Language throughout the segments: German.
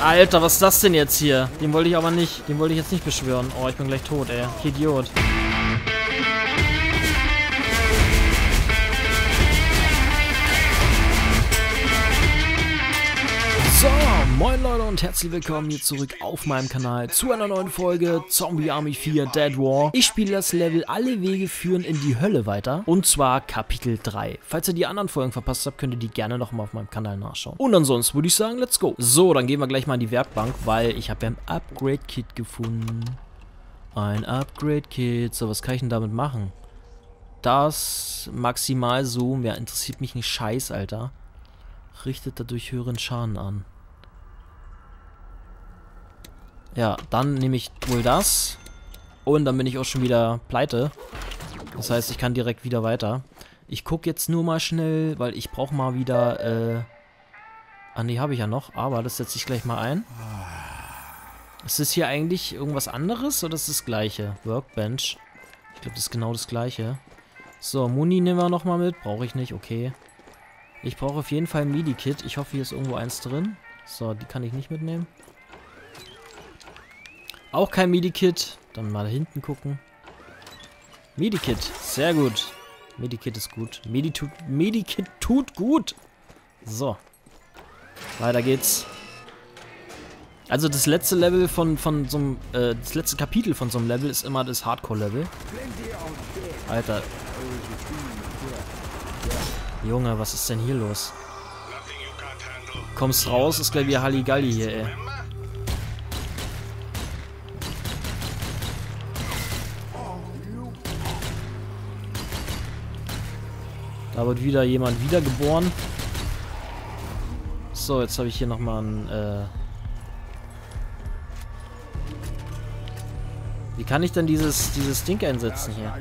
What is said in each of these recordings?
Alter, was ist das denn jetzt hier? Den wollte ich aber nicht. Den wollte ich jetzt nicht beschwören. Oh, ich bin gleich tot, ey. Ich Idiot. So, moin Leute und herzlich willkommen hier zurück auf meinem Kanal zu einer neuen Folge Zombie Army 4 Dead War. Ich spiele das Level Alle Wege führen in die Hölle weiter und zwar Kapitel 3. Falls ihr die anderen Folgen verpasst habt, könnt ihr die gerne nochmal auf meinem Kanal nachschauen. Und ansonsten würde ich sagen, let's go. So, dann gehen wir gleich mal in die Werkbank, weil ich habe ja ein Upgrade-Kit gefunden. Ein Upgrade-Kit. So, was kann ich denn damit machen? Das maximal so, mehr interessiert mich ein Scheiß, Alter. Richtet dadurch höheren Schaden an. Ja, dann nehme ich wohl das. Und dann bin ich auch schon wieder pleite. Das heißt, ich kann direkt wieder weiter. Ich gucke jetzt nur mal schnell, weil ich brauche mal wieder... Ah, nee, habe ich ja noch. Aber das setze ich gleich mal ein. Ist das hier eigentlich irgendwas anderes oder ist das gleiche? Workbench. Ich glaube, das ist genau das gleiche. So, Muni nehmen wir nochmal mit. Brauche ich nicht, okay. Ich brauche auf jeden Fall ein Midi-Kit. Ich hoffe, hier ist irgendwo eins drin. So, die kann ich nicht mitnehmen. Auch kein Midi-Kit. Dann mal hinten gucken. Midi-Kit. Sehr gut. Midi-Kit ist gut. Midi-Kit tut gut. So. Weiter geht's. Also das letzte Level von so einem, das letzte Kapitel von so einem Level ist immer das Hardcore-Level. Alter. Junge, was ist denn hier los? Kommst raus, ist gleich wie Halligalli hier, ey. Da wird wieder jemand wiedergeboren. So, jetzt habe ich hier nochmal ein... Wie kann ich denn dieses Ding einsetzen hier?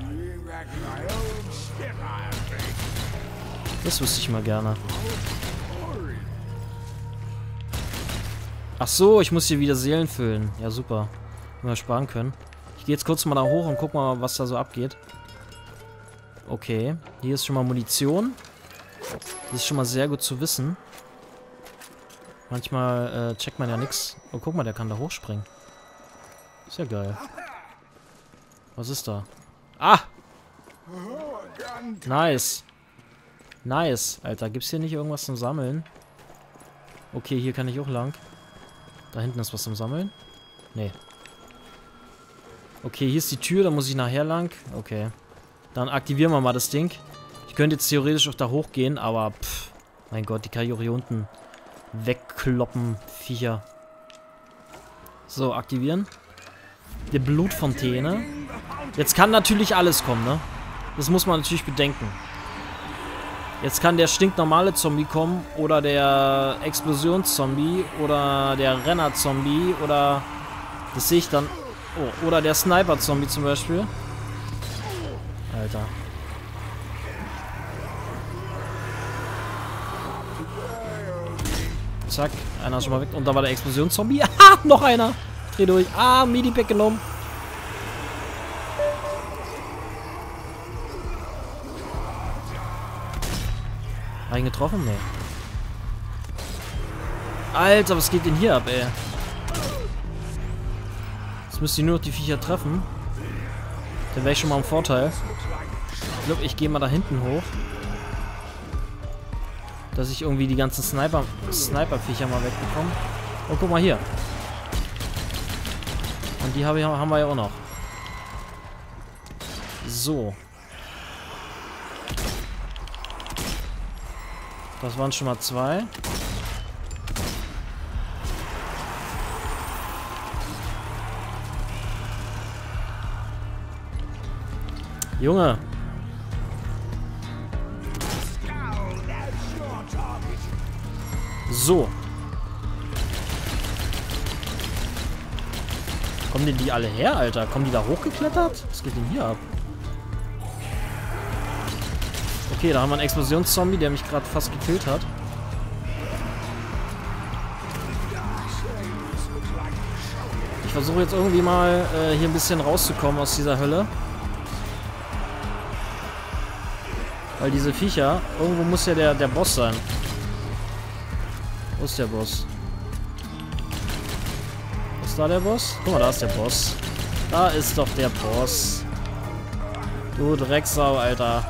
Das wüsste ich mal gerne. Ach so, ich muss hier wieder Seelen füllen. Ja, super. Wenn wir sparen können. Ich gehe jetzt kurz mal da hoch und guck mal, was da so abgeht. Okay. Hier ist schon mal Munition. Das ist schon mal sehr gut zu wissen. Manchmal checkt man ja nichts. Oh, guck mal, der kann da hochspringen. Ist ja geil. Was ist da? Ah! Nice. Nice. Alter, gibt's hier nicht irgendwas zum Sammeln? Okay, hier kann ich auch lang. Da hinten ist was zum Sammeln? Nee. Okay, hier ist die Tür, da muss ich nachher lang. Okay. Dann aktivieren wir mal das Ding. Ich könnte jetzt theoretisch auch da hochgehen, aber pff, mein Gott, die kann ich auch hier unten wegkloppen, Viecher. So, aktivieren. Die Blutfontäne. Jetzt kann natürlich alles kommen, ne? Das muss man natürlich bedenken. Jetzt kann der stinknormale Zombie kommen oder der Explosionszombie oder der Rennerzombie oder das sehe ich dann. Oh, oder der Sniper-Zombie zum Beispiel. Alter. Zack, einer ist schon mal weg. Und da war der Explosionszombie. Ah, noch einer. Dreh durch. Ah, Midi weggenommen. Getroffen? Nee. Alter, was geht denn hier ab, ey? Jetzt müsste ich nur noch die Viecher treffen. Dann wäre ich schon mal im Vorteil. Ich glaube, ich gehe mal da hinten hoch. Dass ich irgendwie die ganzen Sniper-Viecher mal wegbekomme. Oh, guck mal hier. Und die haben wir ja auch noch. So. Das waren schon mal zwei. Junge. So. Kommen denn die alle her, Alter? Kommen die da hochgeklettert? Was geht denn hier ab? Okay, da haben wir einen Explosionszombie, der mich gerade fast gekillt hat. Ich versuche jetzt irgendwie mal hier ein bisschen rauszukommen aus dieser Hölle. Weil diese Viecher, irgendwo muss ja der Boss sein. Wo ist der Boss? Ist da der Boss? Guck mal, da ist der Boss. Da ist doch der Boss. Du Drecksau, Alter.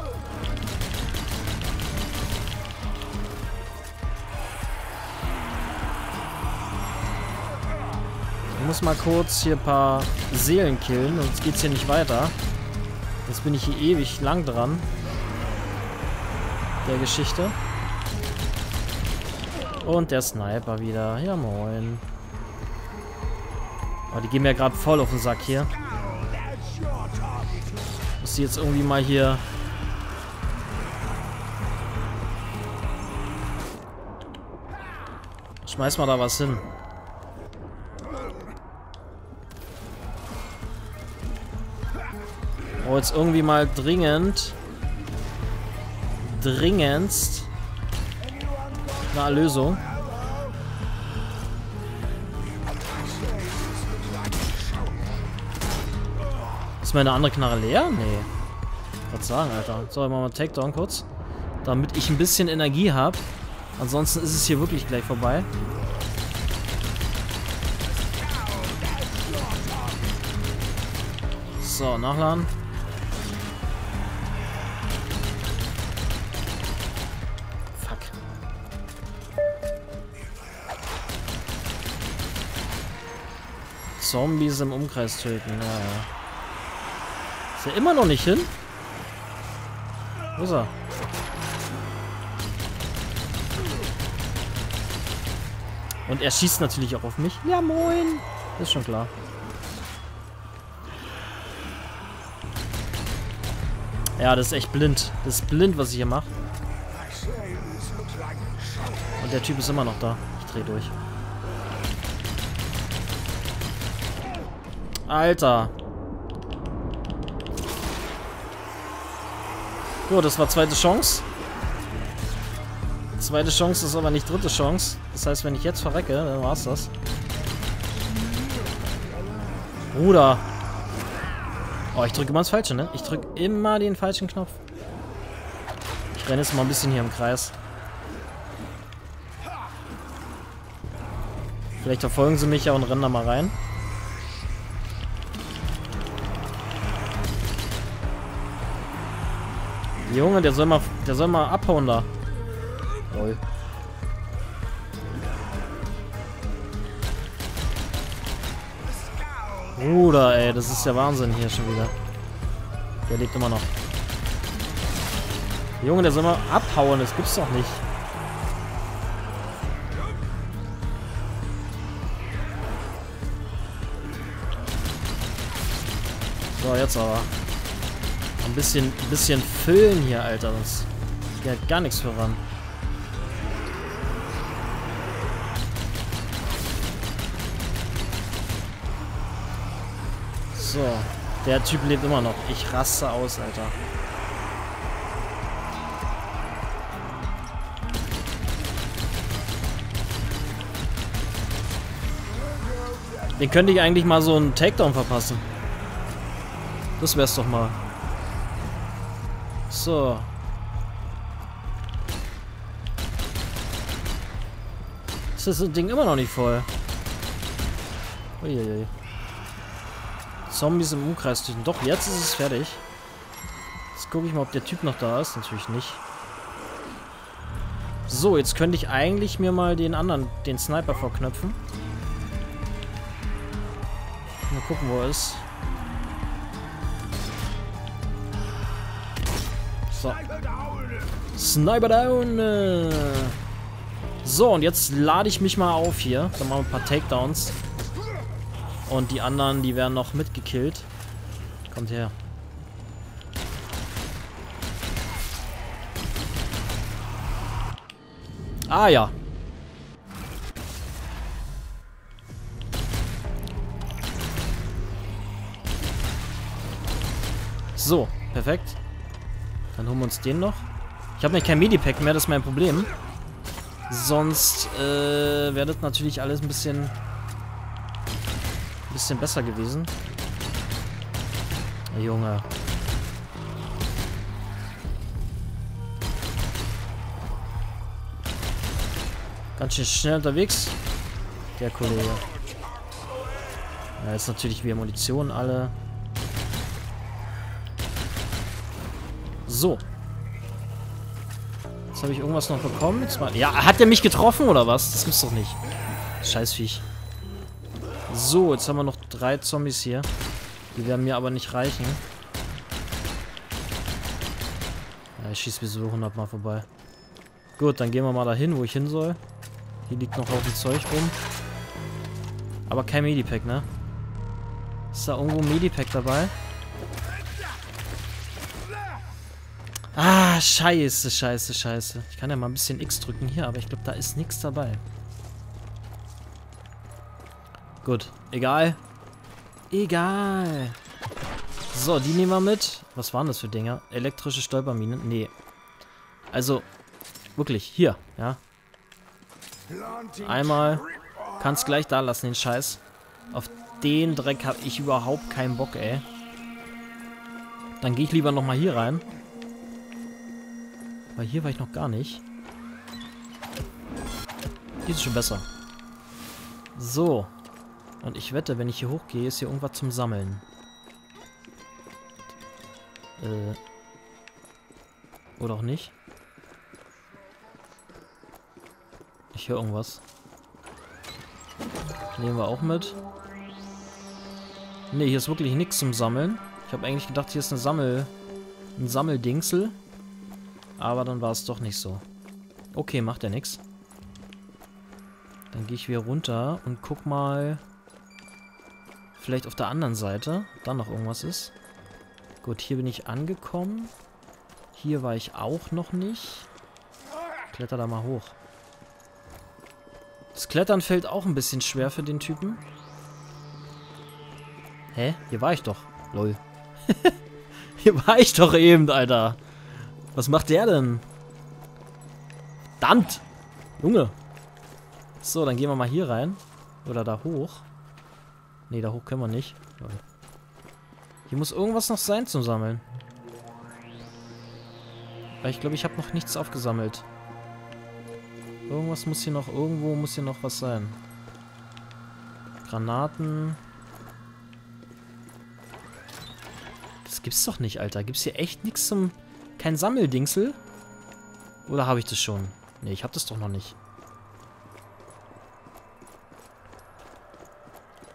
Ich muss mal kurz hier ein paar Seelen killen, sonst geht's hier nicht weiter. Jetzt bin ich hier ewig lang dran. Der Geschichte. Und der Sniper wieder. Ja, moin. Oh, die gehen mir gerade voll auf den Sack hier. Muss die jetzt irgendwie mal hier... Schmeiß mal da was hin. Oh, jetzt irgendwie mal dringendst eine Erlösung. Ist meine andere Knarre leer? Nee. Ich wollte sagen, Alter. So, ich mach mal Takedown kurz. Damit ich ein bisschen Energie habe. Ansonsten ist es hier wirklich gleich vorbei. So, nachladen. Zombies im Umkreis töten. Ja. Ist er immer noch nicht hin? Wo ist er? Und er schießt natürlich auch auf mich. Ja, moin. Ist schon klar. Ja, das ist echt blind. Das ist blind, was ich hier mache. Und der Typ ist immer noch da. Ich drehe durch. Alter. Gut, das war zweite Chance. Zweite Chance ist aber nicht dritte Chance. Das heißt, wenn ich jetzt verrecke, dann war's das. Bruder. Oh, ich drücke immer das Falsche, ne? Ich drücke immer den falschen Knopf. Ich renne jetzt mal ein bisschen hier im Kreis. Vielleicht verfolgen sie mich ja und rennen da mal rein. Junge, der soll mal abhauen da. Lol. Bruder, ey, das ist der Wahnsinn hier schon wieder. Der lebt immer noch. Junge, der soll mal abhauen, das gibt's doch nicht. So, jetzt aber. Ein bisschen füllen hier, Alter. Das geht halt gar nichts voran. So. Der Typ lebt immer noch. Ich raste aus, Alter. Den könnte ich eigentlich mal so einen Takedown verpassen. Das wär's doch mal. So. Ist das Ding immer noch nicht voll? Uiuiui. Zombies im Umkreis töten. Doch, jetzt ist es fertig. Jetzt gucke ich mal, ob der Typ noch da ist. Natürlich nicht. So, jetzt könnte ich eigentlich mir mal den Sniper vorknöpfen. Mal gucken, wo er ist. So. Sniper down! So, und jetzt lade ich mich mal auf hier. Dann machen wir ein paar Takedowns. Und die anderen, die werden noch mitgekillt. Kommt her. Ah ja. So, perfekt. Dann holen wir uns den noch. Ich habe nämlich kein Medipack mehr, das ist mein Problem. Sonst wäre das natürlich alles ein bisschen besser gewesen. Junge. Ganz schön schnell unterwegs. Der Kollege. Ja, jetzt natürlich wieder Munition alle. So. Jetzt habe ich irgendwas noch bekommen. Ja, hat der mich getroffen oder was? Das gibt's doch nicht. Scheißviech. So, jetzt haben wir noch 3 Zombies hier. Die werden mir aber nicht reichen. Ja, ich schieße mir so 100 Mal vorbei. Gut, dann gehen wir mal dahin, wo ich hin soll. Hier liegt noch auf dem Zeug rum. Aber kein Medipack, ne? Ist da irgendwo ein Medipack dabei? Ah, scheiße, scheiße, scheiße. Ich kann ja mal ein bisschen X drücken hier, aber ich glaube, da ist nichts dabei. Gut, egal. Egal. So, die nehmen wir mit. Was waren das für Dinger? Elektrische Stolperminen? Nee. Also, wirklich, hier, ja. Einmal. Kannst gleich da lassen, den Scheiß. Auf den Dreck habe ich überhaupt keinen Bock, ey. Dann gehe ich lieber nochmal hier rein. Weil hier war ich noch gar nicht. Hier ist schon besser. So. Und ich wette, wenn ich hier hochgehe, ist hier irgendwas zum Sammeln. Oder auch nicht. Ich höre irgendwas. Nehmen wir auch mit. Ne, hier ist wirklich nichts zum Sammeln. Ich habe eigentlich gedacht, hier ist eine Sammeldingsel. Aber dann war es doch nicht so. Okay, macht ja nichts. Dann gehe ich wieder runter und guck mal. Vielleicht auf der anderen Seite. Ob da noch irgendwas ist. Gut, hier bin ich angekommen. Hier war ich auch noch nicht. Kletter da mal hoch. Das Klettern fällt auch ein bisschen schwer für den Typen. Hä? Hier war ich doch. Lol. Hier war ich doch eben, Alter. Was macht der denn? Verdammt! Junge. So, dann gehen wir mal hier rein. Oder da hoch. Ne, da hoch können wir nicht. Lol. Hier muss irgendwas noch sein zum Sammeln. Weil ich glaube, ich habe noch nichts aufgesammelt. Irgendwas muss hier noch, irgendwo muss hier noch was sein. Granaten. Das gibt's doch nicht, Alter. Gibt's hier echt nichts zum... Kein Sammeldingsel? Oder habe ich das schon? Ne, ich habe das doch noch nicht.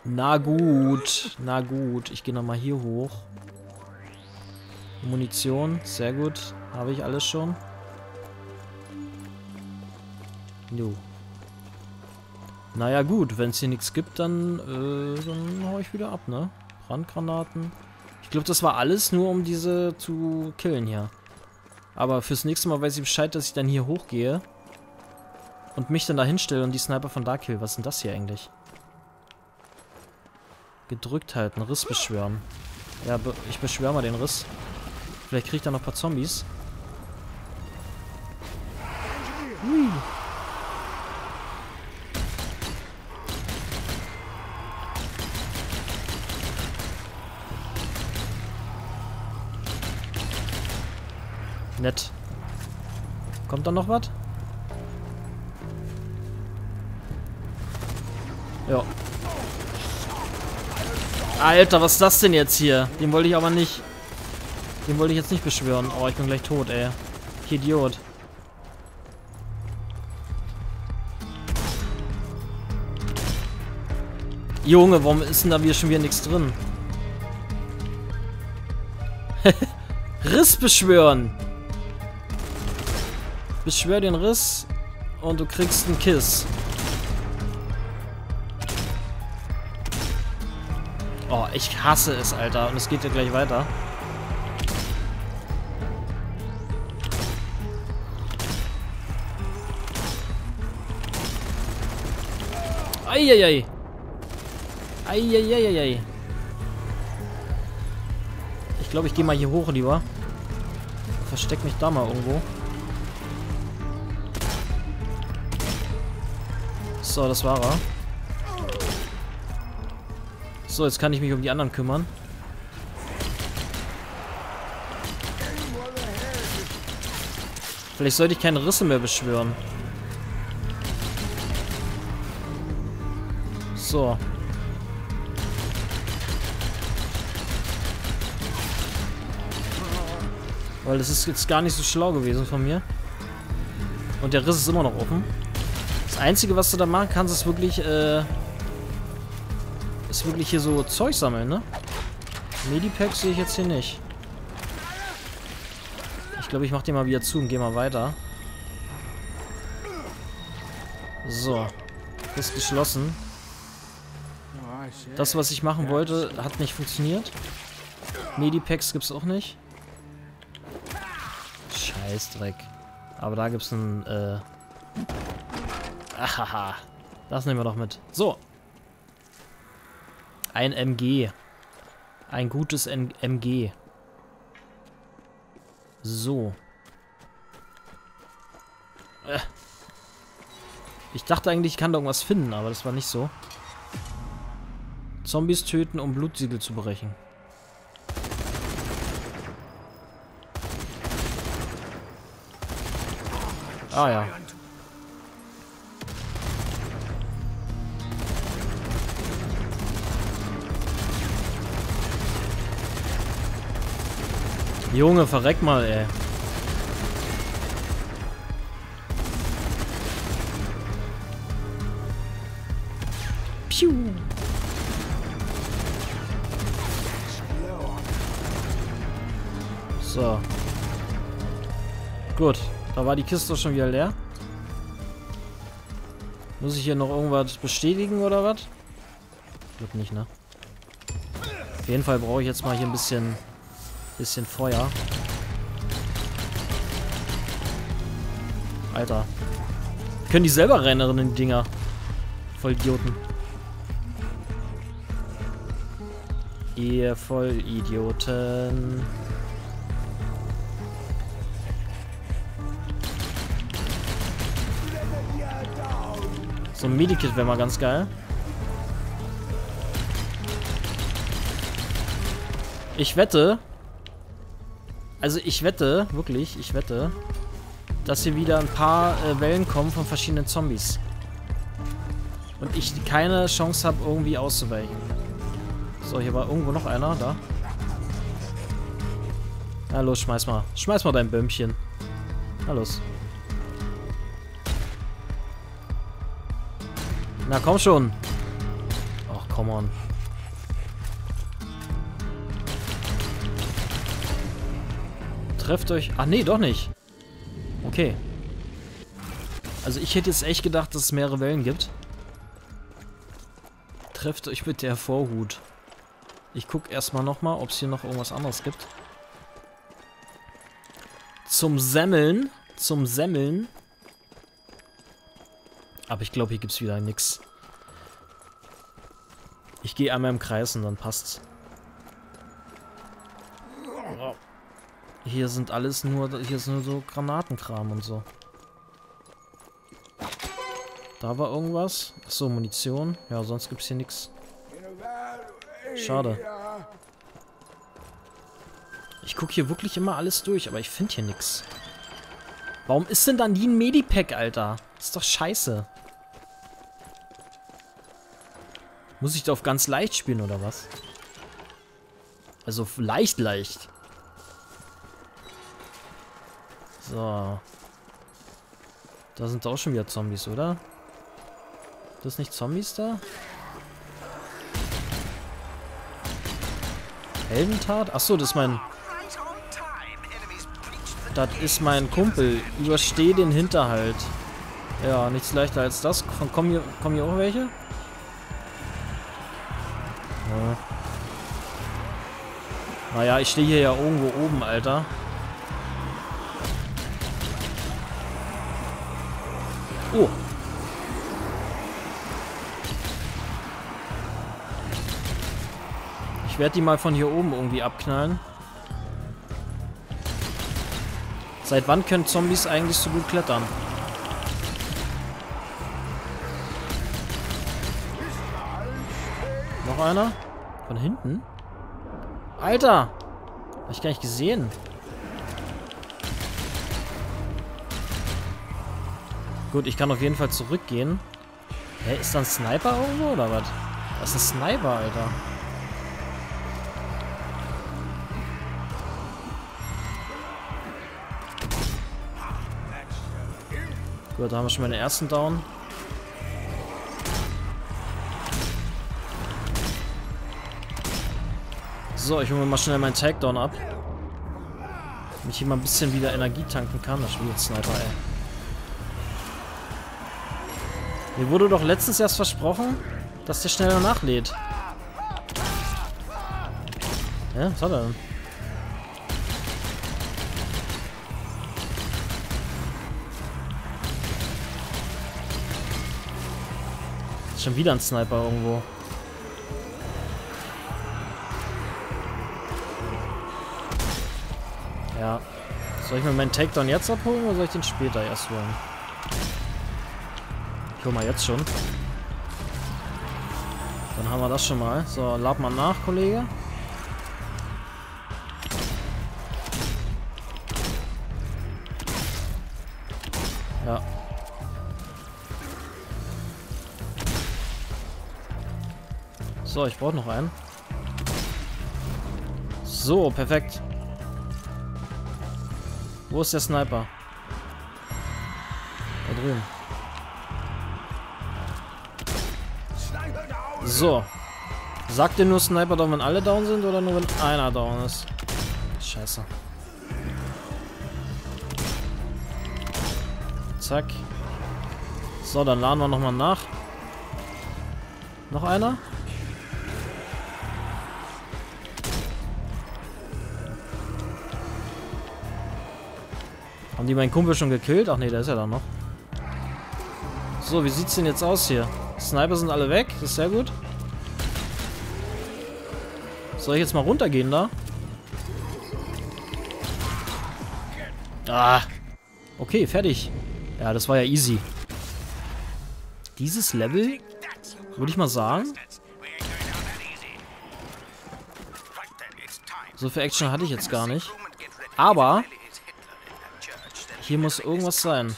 Na gut. Na gut. Ich gehe nochmal hier hoch. Munition. Sehr gut. Habe ich alles schon. No. Naja gut, wenn es hier nichts gibt, dann hau ich wieder ab, ne? Brandgranaten. Ich glaube, das war alles nur, um diese zu killen hier. Aber fürs nächste Mal weiß ich Bescheid, dass ich dann hier hochgehe und mich dann da hinstelle und die Sniper von da kill. Was ist denn das hier eigentlich? Gedrückt halten, Riss beschwören. Ja, ich beschwöre mal den Riss. Vielleicht kriege ich da noch ein paar Zombies. Hui. Nett. Kommt da noch was? Ja. Alter, was ist das denn jetzt hier? Den wollte ich aber nicht. Den wollte ich jetzt nicht beschwören. Oh, ich bin gleich tot, ey. Ich Idiot. Junge, warum ist denn da wieder schon wieder nichts drin? Riss beschwören! Beschwör den Riss und du kriegst einen Kiss. Oh, ich hasse es, Alter. Und es geht ja gleich weiter. Eieiei. Eieiei. Ich glaube, ich gehe mal hier hoch lieber. Versteck mich da mal irgendwo. So, das war er. So, jetzt kann ich mich um die anderen kümmern. Vielleicht sollte ich keine Risse mehr beschwören. So. Weil das ist jetzt gar nicht so schlau gewesen von mir. Und der Riss ist immer noch offen. Das Einzige, was du da machen kannst, ist wirklich hier so Zeug sammeln, ne? Medipacks sehe ich jetzt hier nicht. Ich glaube, ich mache den mal wieder zu und gehe mal weiter. So. Ist geschlossen. Das, was ich machen wollte, hat nicht funktioniert. Medipacks gibt es auch nicht. Scheißdreck. Aber da gibt es einen... Ahaha. Das nehmen wir doch mit. So. Ein MG. Ein gutes MG. So. Ich dachte eigentlich, ich kann da irgendwas finden, aber das war nicht so. Zombies töten, um Blutsiegel zu brechen. Ah ja. Junge, verreck mal, ey. Piu. So. Gut. Da war die Kiste schon wieder leer. Muss ich hier noch irgendwas bestätigen oder was? Wird nicht, ne? Auf jeden Fall brauche ich jetzt mal hier ein bisschen Feuer. Alter. Können die selber rennen in die Dinger. Vollidioten. Ihr Vollidioten. So ein Medikit wäre mal ganz geil. Ich wette... Also ich wette, wirklich, ich wette, dass hier wieder ein paar Wellen kommen von verschiedenen Zombies. Und ich keine Chance habe, irgendwie auszuweichen. So, hier war irgendwo noch einer, da. Na los, schmeiß mal. Schmeiß mal dein Bömmchen. Na los. Na komm schon. Ach, come on. Trefft euch... Ach nee, doch nicht. Okay. Also ich hätte jetzt echt gedacht, dass es mehrere Wellen gibt. Trefft euch mit der Vorhut. Ich gucke erstmal nochmal, ob es hier noch irgendwas anderes gibt. Zum Semmeln. Zum Semmeln. Aber ich glaube, hier gibt es wieder nichts. Ich gehe einmal im Kreis und dann passt's. Oh. Hier sind alles nur, hier ist nur so Granatenkram und so. Da war irgendwas. Achso, Munition. Ja, sonst gibt's hier nichts. Schade. Ich gucke hier wirklich immer alles durch, aber ich finde hier nichts. Warum ist denn dann nie ein Medipack, Alter? Ist doch scheiße. Muss ich da auf ganz leicht spielen, oder was? Also leicht, leicht. So. Da sind auch schon wieder Zombies, oder? Das nicht Zombies da? Heldentat? Achso, das ist mein Kumpel. Übersteh den Hinterhalt. Ja, nichts leichter als das. Kommen hier auch welche? Ja. Naja, ich stehe hier ja irgendwo oben, Alter. Oh. Ich werde die mal von hier oben irgendwie abknallen. Seit wann können Zombies eigentlich so gut klettern? Noch einer? Von hinten? Alter! Hab ich gar nicht gesehen. Gut, ich kann auf jeden Fall zurückgehen. Hä, ist da ein Sniper irgendwo oder was? Das ist ein Sniper, Alter. Gut, da haben wir schon mal den ersten Down. So, ich hole mir mal schnell meinen Takedown ab. Damit ich hier mal ein bisschen wieder Energie tanken kann. Das spielt Sniper, ey. Mir wurde doch letztens erst versprochen, dass der schneller nachlädt. Ja, was hat er denn? Ist schon wieder ein Sniper irgendwo. Ja. Soll ich mir meinen Takedown jetzt abholen oder soll ich den später erst holen? Ich hol mal jetzt schon. Dann haben wir das schon mal. So, lad mal nach, Kollege. Ja. So, ich brauche noch einen. So, perfekt. Wo ist der Sniper? Da drüben. So. Sagt ihr nur Sniper down, wenn alle down sind oder nur wenn einer down ist? Scheiße. Zack. So, dann laden wir nochmal nach. Noch einer? Haben die meinen Kumpel schon gekillt? Ach nee, der ist ja da noch. So, wie sieht's denn jetzt aus hier? Sniper sind alle weg, das ist sehr gut. Soll ich jetzt mal runtergehen da? Ah! Okay, fertig. Ja, das war ja easy. Dieses Level, würde ich mal sagen. So viel Action hatte ich jetzt gar nicht. Aber... hier muss irgendwas sein.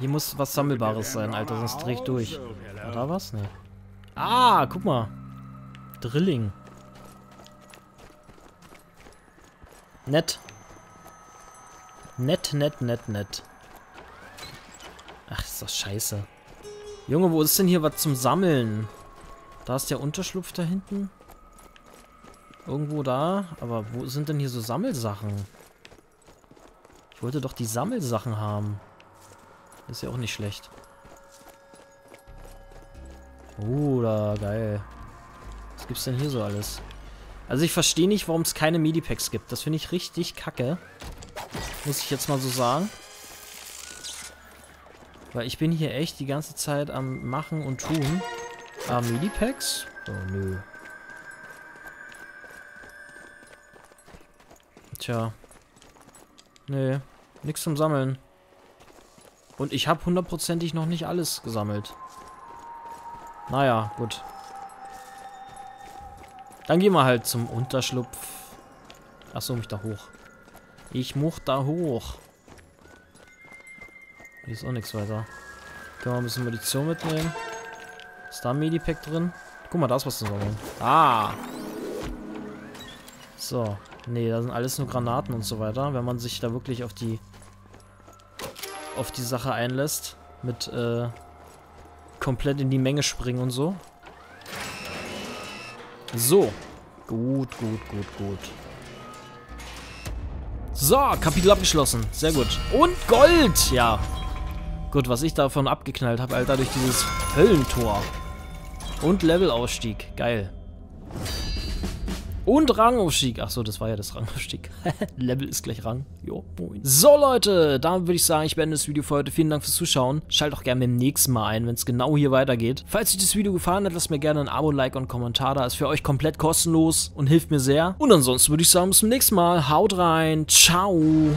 Hier muss was Sammelbares sein, Alter, sonst dreh ich durch. War da was? Nee. Ah, guck mal. Drilling. Nett. Nett, nett, nett, nett. Ach, ist doch scheiße. Junge, wo ist denn hier was zum Sammeln? Da ist der Unterschlupf da hinten. Irgendwo da. Aber wo sind denn hier so Sammelsachen? Ich wollte doch die Sammelsachen haben. Ist ja auch nicht schlecht. Oder geil. Was gibt's denn hier so alles? Also ich verstehe nicht, warum es keine Medipacks gibt. Das finde ich richtig kacke. Muss ich jetzt mal so sagen. Weil ich bin hier echt die ganze Zeit am Machen und Tun. Ah, Medipacks? Oh, nö. Tja. Nee, nichts zum Sammeln. Und ich habe hundertprozentig noch nicht alles gesammelt. Naja, gut. Dann gehen wir halt zum Unterschlupf. Achso, mich da hoch. Ich muss da hoch. Hier ist auch nichts weiter. Können wir ein bisschen Munition mitnehmen. Ist da ein Medipack drin? Guck mal, da ist was zu sammeln. Ah! So. Nee, da sind alles nur Granaten und so weiter. Wenn man sich da wirklich auf die Sache einlässt. Mit komplett in die Menge springen und so. So. Gut, gut, gut, gut. So, Kapitel abgeschlossen. Sehr gut. Und Gold! Ja. Gut, was ich davon abgeknallt habe, Alter, durch dieses Höllentor. Und Levelausstieg. Geil. Und Rangaufstieg. Achso, das war ja das Rangaufstieg. Level ist gleich Rang. Jo, moin. So, Leute, damit würde ich sagen, ich beende das Video für heute. Vielen Dank fürs Zuschauen. Schaltet auch gerne beim nächsten Mal ein, wenn es genau hier weitergeht. Falls euch das Video gefallen hat, lasst mir gerne ein Abo, Like und Kommentar da. Ist für euch komplett kostenlos und hilft mir sehr. Und ansonsten würde ich sagen, bis zum nächsten Mal. Haut rein. Ciao.